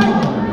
Hey!